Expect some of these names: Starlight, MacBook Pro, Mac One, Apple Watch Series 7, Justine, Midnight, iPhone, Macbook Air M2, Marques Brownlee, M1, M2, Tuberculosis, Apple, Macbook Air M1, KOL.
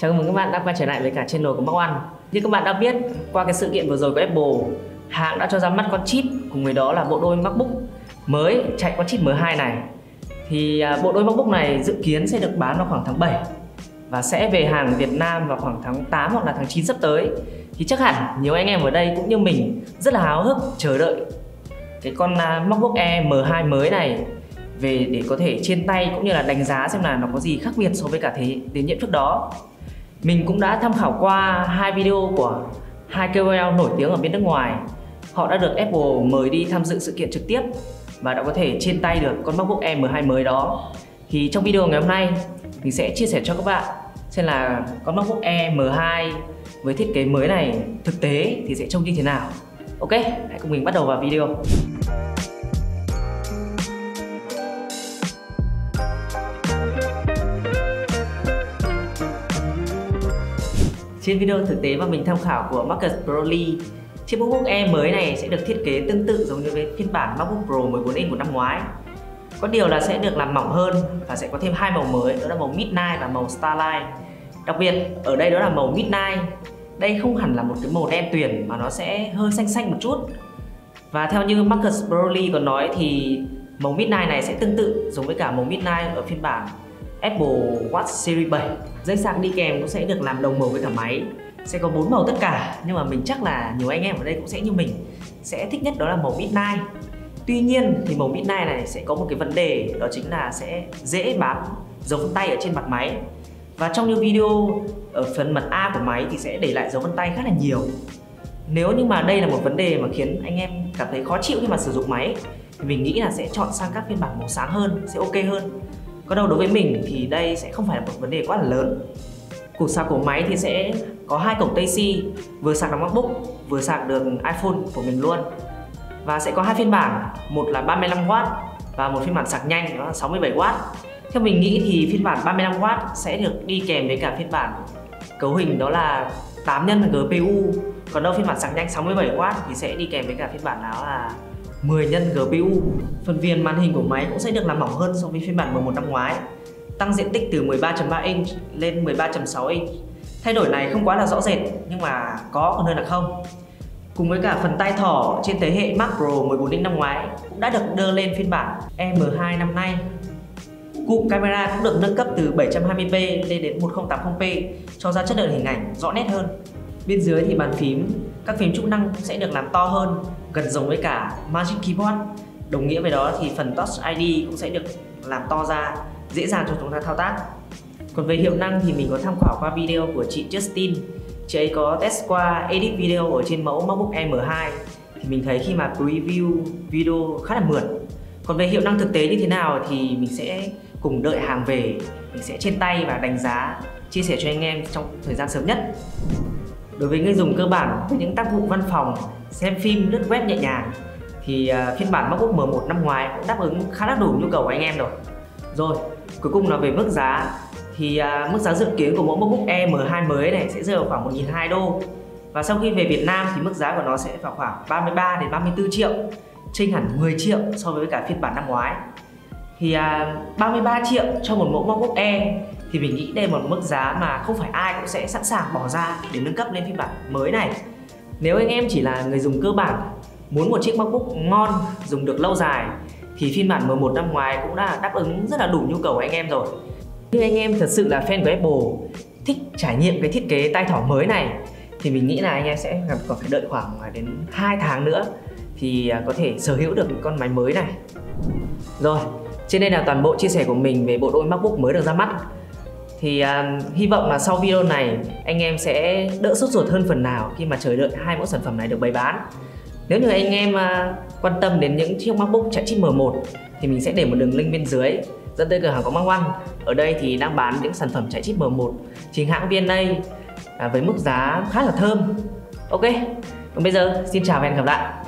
Chào mừng các bạn đã quay trở lại với cả channel của Mac One. Như các bạn đã biết, qua cái sự kiện vừa rồi của Apple, hãng đã cho ra mắt con chip, cùng với đó là bộ đôi MacBook mới chạy con chip M2 này. Thì bộ đôi MacBook này dự kiến sẽ được bán vào khoảng tháng 7 và sẽ về hàng Việt Nam vào khoảng tháng 8 hoặc là tháng 9 sắp tới. Thì chắc hẳn nhiều anh em ở đây cũng như mình rất là háo hức chờ đợi cái con MacBook Air M2 mới này về để có thể trên tay cũng như là đánh giá xem là nó có gì khác biệt so với cả thế đến nhiệm trước đó. Mình cũng đã tham khảo qua hai video của hai KOL nổi tiếng ở bên nước ngoài. Họ đã được Apple mời đi tham dự sự kiện trực tiếp và đã có thể trên tay được con MacBook Air M2 mới đó. Thì trong video ngày hôm nay mình sẽ chia sẻ cho các bạn xem là con MacBook Air M2 với thiết kế mới này thực tế thì sẽ trông như thế nào. Ok, hãy cùng mình bắt đầu vào video. Trên video thực tế mà mình tham khảo của Marques Brownlee, chiếc MacBook Air mới này sẽ được thiết kế tương tự giống như với phiên bản MacBook Pro 14 inch của năm ngoái. Có điều là sẽ được làm mỏng hơn và sẽ có thêm hai màu mới, đó là màu Midnight và màu Starlight. Đặc biệt ở đây đó là màu Midnight. Đây không hẳn là một cái màu đen tuyền mà nó sẽ hơi xanh xanh một chút. Và theo như Marques Brownlee còn nói thì màu Midnight này sẽ tương tự giống với cả màu Midnight ở phiên bản Apple Watch Series 7. Dây sạc đi kèm cũng sẽ được làm đồng màu với cả máy. Sẽ có 4 màu tất cả, nhưng mà mình chắc là nhiều anh em ở đây cũng sẽ như mình sẽ thích nhất đó là màu Midnight. Tuy nhiên thì màu Midnight này sẽ có một cái vấn đề, đó chính là sẽ dễ bám dấu vân tay ở trên mặt máy. Và trong như video ở phần mặt A của máy thì sẽ để lại dấu vân tay khá là nhiều. Nếu như mà đây là một vấn đề mà khiến anh em cảm thấy khó chịu khi mà sử dụng máy thì mình nghĩ là sẽ chọn sang các phiên bản màu sáng hơn, sẽ ok hơn. Còn đâu đối với mình thì đây sẽ không phải là một vấn đề quá là lớn. Cục sạc của máy thì sẽ có hai cổng Type-C, vừa sạc được MacBook, vừa sạc được iPhone của mình luôn. Và sẽ có hai phiên bản, một là 35W và một phiên bản sạc nhanh đó là 67W. Theo mình nghĩ thì phiên bản 35W sẽ được đi kèm với cả phiên bản cấu hình đó là 8x GPU. Còn đâu phiên bản sạc nhanh 67W thì sẽ đi kèm với cả phiên bản đó là 10x GPU. Phần viền màn hình của máy cũng sẽ được làm mỏng hơn so với phiên bản M1 năm ngoái, tăng diện tích từ 13.3 inch lên 13.6 inch. Thay đổi này không quá là rõ rệt nhưng mà có còn hơn là không. Cùng với cả phần tay thỏ trên thế hệ Mac Pro 14 inch năm ngoái cũng đã được đưa lên phiên bản M2 năm nay. Cụm camera cũng được nâng cấp từ 720p lên đến 1080p cho ra chất lượng hình ảnh rõ nét hơn. Bên dưới thì bàn phím, các phím chức năng sẽ được làm to hơn, gần giống với cả Magic Keyboard. Đồng nghĩa với đó thì phần Touch ID cũng sẽ được làm to ra, dễ dàng cho chúng ta thao tác. Còn về hiệu năng thì mình có tham khảo qua video của chị Justine. Chị ấy có test qua edit video ở trên mẫu MacBook Air M2 thì mình thấy khi mà preview video khá là mượt. Còn về hiệu năng thực tế như thế nào thì mình sẽ cùng đợi hàng về, mình sẽ trên tay và đánh giá, chia sẻ cho anh em trong thời gian sớm nhất. Đối với người dùng cơ bản với những tác vụ văn phòng, xem phim, lướt web nhẹ nhàng thì phiên bản MacBook M1 năm ngoái cũng đáp ứng khá là đủ nhu cầu của anh em rồi. Rồi, cuối cùng là về mức giá thì mức giá dự kiến của mẫu MacBook Air M2 mới này sẽ rơi vào khoảng $1.200. Và sau khi về Việt Nam thì mức giá của nó sẽ vào khoảng 33 đến 34 triệu, chênh hẳn 10 triệu so với cả phiên bản năm ngoái. Thì 33 triệu cho một mẫu MacBook Air thì mình nghĩ đây là một mức giá mà không phải ai cũng sẽ sẵn sàng bỏ ra để nâng cấp lên phiên bản mới này. Nếu anh em chỉ là người dùng cơ bản, muốn một chiếc MacBook ngon, dùng được lâu dài thì phiên bản M1 năm ngoái cũng đã đáp ứng rất là đủ nhu cầu của anh em rồi. Nếu anh em thật sự là fan của Apple, thích trải nghiệm cái thiết kế tay thỏ mới này thì mình nghĩ là anh em sẽ còn phải đợi khoảng đến 2 tháng nữa thì có thể sở hữu được con máy mới này. Rồi, trên đây là toàn bộ chia sẻ của mình về bộ đôi MacBook mới được ra mắt. Thì hy vọng là sau video này anh em sẽ đỡ sốt ruột hơn phần nào khi mà chờ đợi hai mẫu sản phẩm này được bày bán. Nếu như anh em quan tâm đến những chiếc MacBook chạy chip M1 thì mình sẽ để một đường link bên dưới dẫn tới cửa hàng của Mac One. Ở đây thì đang bán những sản phẩm chạy chip M1 chính hãng VNA với mức giá khá là thơm. Ok, còn bây giờ xin chào và hẹn gặp lại.